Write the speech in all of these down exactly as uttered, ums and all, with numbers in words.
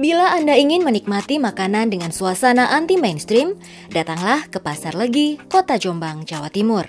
Bila Anda ingin menikmati makanan dengan suasana anti-mainstream, datanglah ke Pasar Legi, Kota Jombang, Jawa Timur.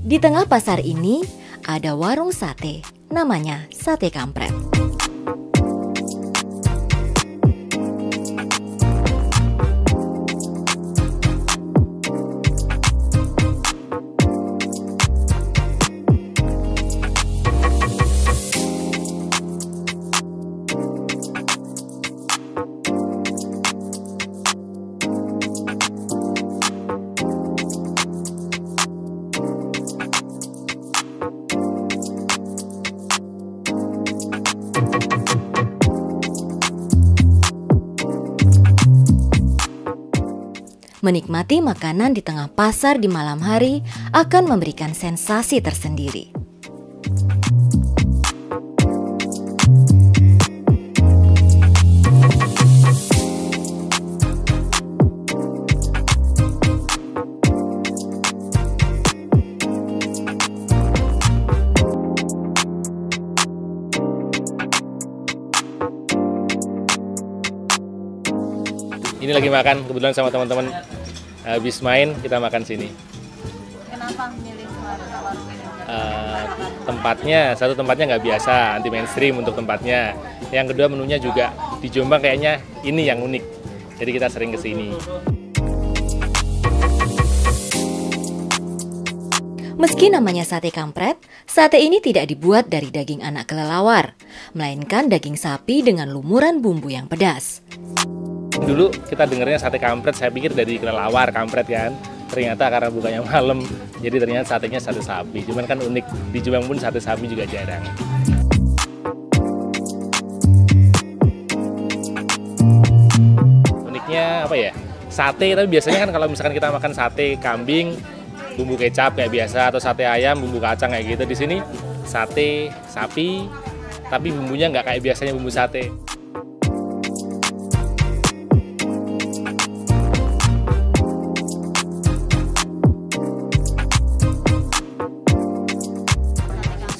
Di tengah pasar ini, ada warung sate, namanya Sate Kampret. Menikmati makanan di tengah pasar di malam hari akan memberikan sensasi tersendiri. Ini lagi makan, kebetulan sama teman-teman habis main, kita makan sini. Kenapa milih warung ini? Uh, tempatnya, satu tempatnya nggak biasa, anti mainstream untuk tempatnya. Yang kedua menunya juga di Jombang kayaknya ini yang unik, jadi kita sering ke sini. Meski namanya sate kampret, sate ini tidak dibuat dari daging anak kelelawar, melainkan daging sapi dengan lumuran bumbu yang pedas. Dulu kita dengarnya sate kampret, saya pikir dari kelelawar kampret kan. Ternyata karena bukanya malam, jadi ternyata satenya sate sapi. Cuman kan unik, di Jombang pun sate sapi juga jarang. Uniknya apa ya? Sate, tapi biasanya kan kalau misalkan kita makan sate kambing, bumbu kecap kayak biasa, atau sate ayam, bumbu kacang kayak gitu. Di sini sate sapi, tapi bumbunya nggak kayak biasanya bumbu sate.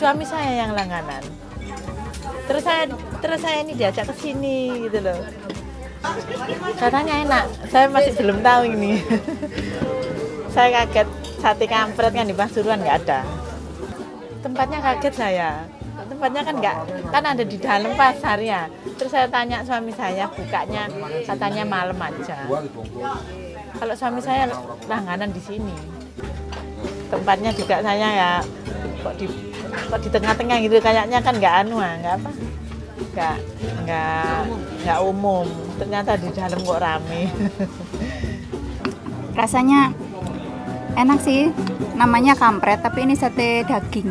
Suami saya yang langganan, terus saya terus saya ini diajak ke sini gitu loh, katanya enak. Saya masih belum tahu ini. Saya kaget, sate kampret kan di Pasuruan nggak ada. Tempatnya kaget saya, tempatnya kan nggak, kan ada di dalam pasar ya. Terus saya tanya suami saya, bukanya katanya malam aja. Kalau suami saya langganan di sini, tempatnya juga saya ya kok di Kok di tengah-tengah gitu, kayaknya kan nggak anu, nggak apa, nggak nggak nggak umum. Ternyata di dalam kok rame. Rasanya enak sih, namanya kampret, tapi ini sate daging,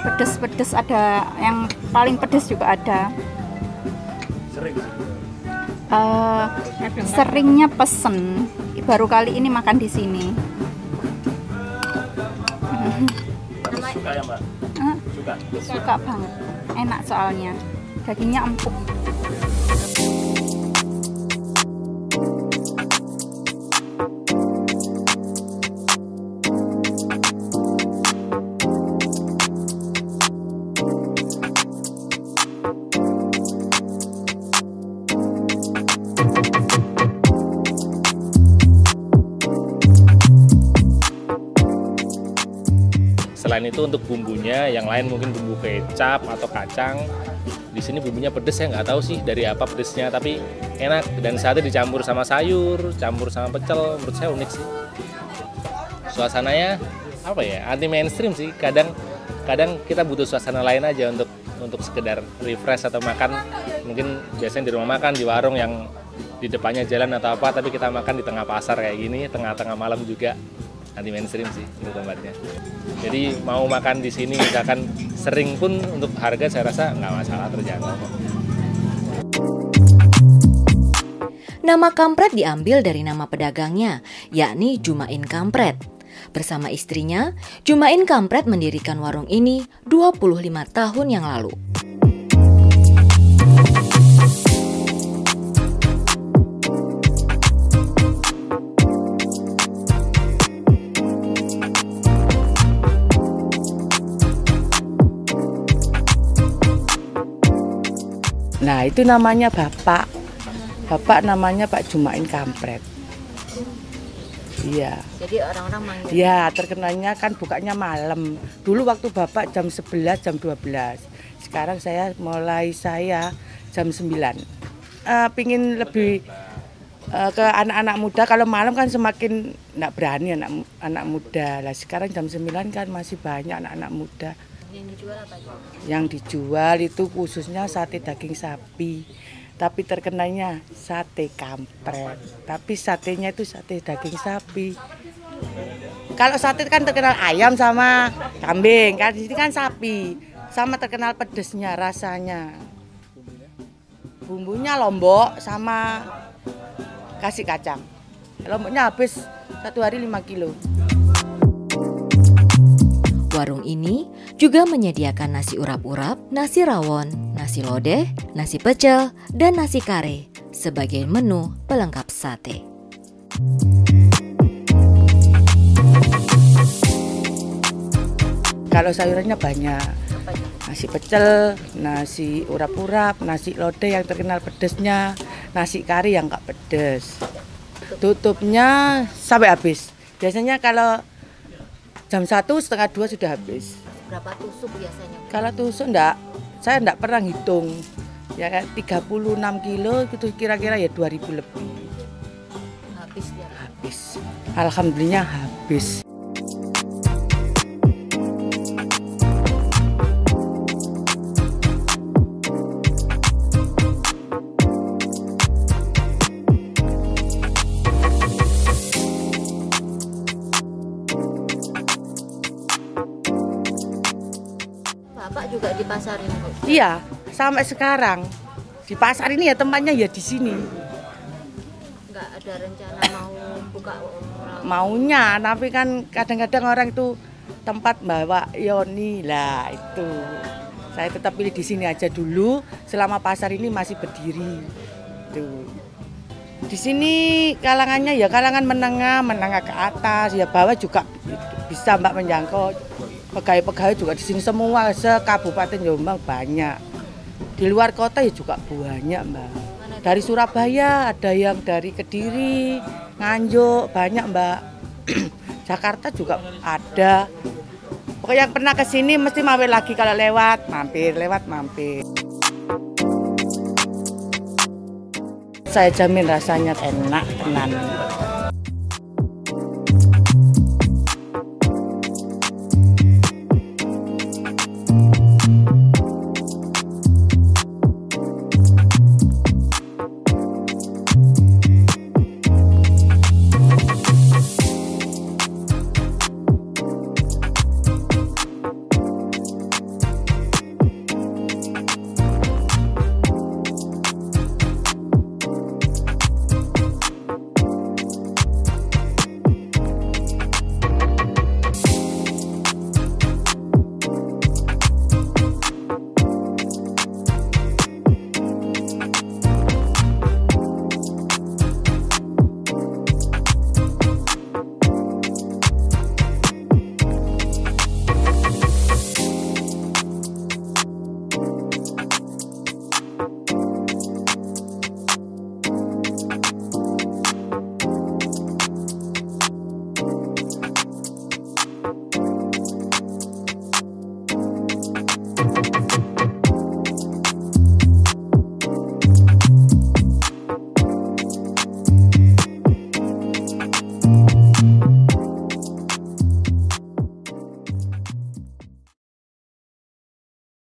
pedes-pedes, ada yang paling pedes juga ada. Sering? Uh, seringnya pesen, baru kali ini makan di sini. Suka ya, Mbak? Hah? Suka? Suka banget, enak soalnya, dagingnya empuk. Selain itu untuk bumbunya, yang lain mungkin bumbu kecap atau kacang. Di sini bumbunya pedes, saya nggak tahu sih dari apa pedesnya, tapi enak. Dan sate dicampur sama sayur, campur sama pecel, menurut saya unik sih. Suasananya apa ya? Anti mainstream sih. Kadang kadang kita butuh suasana lain aja untuk untuk sekedar refresh atau makan. Mungkin biasanya di rumah makan, di warung yang di depannya jalan atau apa, tapi kita makan di tengah pasar kayak gini, tengah-tengah malam juga. Anti mainstream sih untuk tempatnya. Jadi mau makan di sini misalkan sering pun untuk harga saya rasa nggak masalah, terjangkau. Nama kampret diambil dari nama pedagangnya, yakni Juma'in Kampret. Bersama istrinya, Juma'in Kampret mendirikan warung ini dua puluh lima tahun yang lalu. Nah, itu namanya Bapak. Bapak namanya Pak Juma'in Kampret. Iya. Jadi orang-orang manggil. Iya, terkenalnya kan bukanya malam. Dulu waktu Bapak jam sebelas, jam dua belas. Sekarang saya mulai saya jam sembilan. Uh, pingin lebih uh, ke anak-anak muda. Kalau malam kan semakin nggak berani anak anak muda. Lah sekarang jam sembilan kan masih banyak anak-anak muda. Yang dijual apa? Yang dijual itu khususnya sate daging sapi, tapi terkenanya sate kampret. Tapi satenya itu sate daging sapi. Kalau sate kan terkenal ayam sama kambing, kan di sini kan sapi. Sama terkenal pedesnya rasanya. Bumbunya lombok sama kasih kacang. Lomboknya habis satu hari lima kilo. Warung ini juga menyediakan nasi urap-urap, nasi rawon, nasi lodeh, nasi pecel, dan nasi kare sebagai menu pelengkap sate. Kalau sayurannya banyak, nasi pecel, nasi urap-urap, nasi lodeh yang terkenal pedesnya, nasi kari yang nggak pedes. Tutupnya sampai habis. Biasanya kalau jam satu setengah dua sudah habis. Berapa tusuk biasanya? Kalau tusuk enggak, saya enggak pernah hitung. Ya kayak tiga puluh enam kilo itu kira-kira ya dua ribu lebih. Habis ya? Habis. Alhamdulillah habis. Bapak juga di pasar ini? Iya, sampai sekarang. Di pasar ini ya tempatnya ya di sini. Enggak ada rencana mau buka orang? Maunya, tapi kan kadang-kadang orang itu tempat bawa yoni lah itu. Saya tetap pilih di sini aja dulu, selama pasar ini masih berdiri. Tuh. Di sini kalangannya ya kalangan menengah, menengah ke atas, ya bawah juga bisa Mbak menjangkau. Pegawai-pegawai juga di sini semua, se-Kabupaten Jombang banyak. Di luar kota ya juga banyak, Mbak. Dari Surabaya, ada yang dari Kediri, Nganjuk, banyak, Mbak. Jakarta juga ada. Pokoknya yang pernah ke sini mesti mampir lagi kalau lewat, mampir, lewat, mampir. Saya jamin rasanya enak, tenan.